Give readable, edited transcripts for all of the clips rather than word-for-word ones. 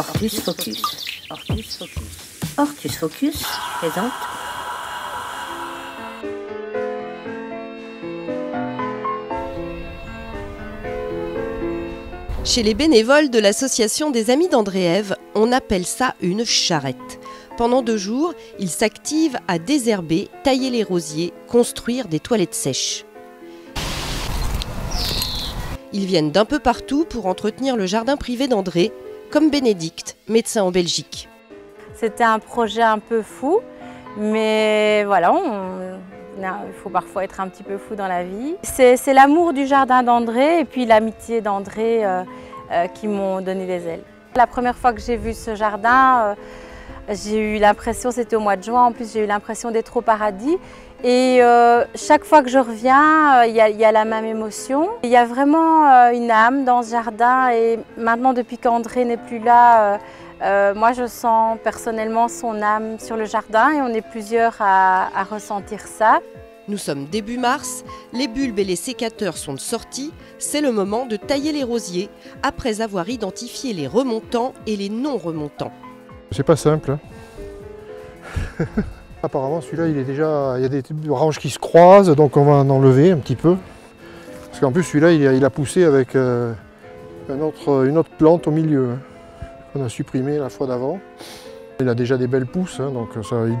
Hortus Focus. Hortus Focus. Hortus Focus présente. Chez les bénévoles de l'association des Amis d'Andréève, on appelle ça une charrette. Pendant 2 jours, ils s'activent à désherber, tailler les rosiers, construire des toilettes sèches. Ils viennent d'un peu partout pour entretenir le jardin privé d'André, comme Bénédicte, médecin en Belgique. C'était un projet un peu fou, mais voilà, il faut parfois être un petit peu fou dans la vie. C'est l'amour du jardin d'André et puis l'amitié d'André qui m'ont donné des ailes. La première fois que j'ai vu ce jardin, j'ai eu l'impression, c'était au mois de juin en plus, j'ai eu l'impression d'être au paradis. Et chaque fois que je reviens, il y a la même émotion. Il y a vraiment une âme dans ce jardin. Et maintenant, depuis qu'André n'est plus là, moi je sens personnellement son âme sur le jardin et on est plusieurs à ressentir ça. Nous sommes début mars, les bulbes et les sécateurs sont de sortie. C'est le moment de tailler les rosiers après avoir identifié les remontants et les non remontants. C'est pas simple. Hein. Apparemment, celui-là, il y a des branches qui se croisent, donc on va en enlever un petit peu. Parce qu'en plus, celui-là, il a poussé avec une autre plante au milieu, hein, qu'on a supprimée la fois d'avant. Il a déjà des belles pousses, hein, donc ça, il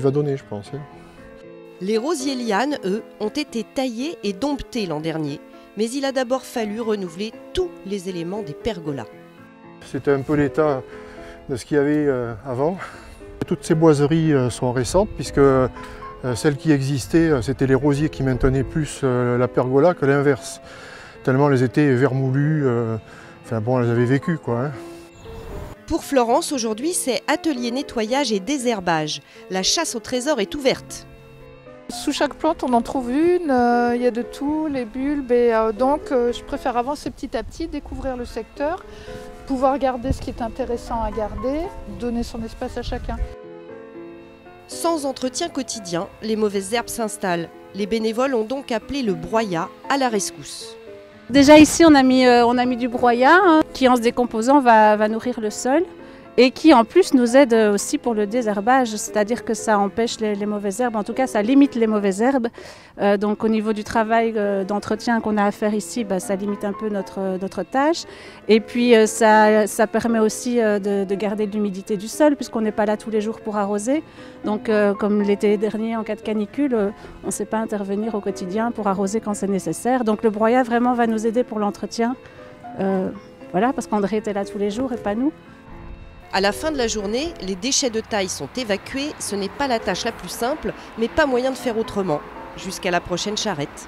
va donner, je pense. Hein. Les rosiers lianes, eux, ont été taillés et domptés l'an dernier. Mais il a d'abord fallu renouveler tous les éléments des pergolas. C'était un peu l'état de ce qu'il y avait avant. Toutes ces boiseries sont récentes puisque celles qui existaient, c'était les rosiers qui maintenaient plus la pergola que l'inverse. Tellement elles étaient vermoulues, enfin bon, elles avaient vécu quoi. Hein. Pour Florence, aujourd'hui, c'est atelier nettoyage et désherbage. La chasse au trésor est ouverte. Sous chaque plante, on en trouve une, il y a de tout, les bulbes, et donc je préfère avancer petit à petit, découvrir le secteur, pouvoir garder ce qui est intéressant à garder, donner son espace à chacun. Sans entretien quotidien, les mauvaises herbes s'installent. Les bénévoles ont donc appelé le broyat à la rescousse. Déjà ici, on a mis du broyat, hein, qui en se décomposant va nourrir le sol. Et qui en plus nous aide aussi pour le désherbage, c'est-à-dire que ça empêche les mauvaises herbes, en tout cas ça limite les mauvaises herbes. Donc au niveau du travail d'entretien qu'on a à faire ici, bah, ça limite un peu notre tâche. Et puis ça permet aussi de garder l'humidité du sol, puisqu'on n'est pas là tous les jours pour arroser. Donc comme l'été dernier en cas de canicule, on ne sait pas intervenir au quotidien pour arroser quand c'est nécessaire. Donc le broyat vraiment va nous aider pour l'entretien, voilà, parce qu'André était là tous les jours et pas nous. À la fin de la journée, les déchets de taille sont évacués. Ce n'est pas la tâche la plus simple, mais pas moyen de faire autrement. Jusqu'à la prochaine charrette.